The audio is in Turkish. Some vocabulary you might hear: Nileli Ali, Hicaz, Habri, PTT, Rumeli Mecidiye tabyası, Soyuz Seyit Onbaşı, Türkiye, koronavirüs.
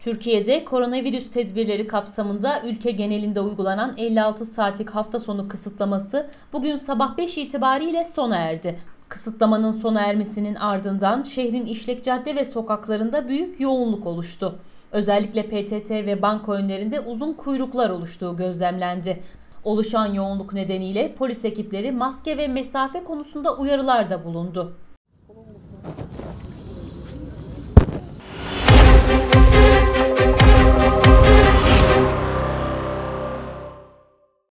Türkiye'de koronavirüs tedbirleri kapsamında ülke genelinde uygulanan 56 saatlik hafta sonu kısıtlaması bugün sabah 5 itibariyle sona erdi. Kısıtlamanın sona ermesinin ardından şehrin işlek cadde ve sokaklarında büyük yoğunluk oluştu. Özellikle PTT ve banka önlerinde uzun kuyruklar oluştuğu gözlemlendi. Oluşan yoğunluk nedeniyle polis ekipleri maske ve mesafe konusunda uyarılarda bulundu.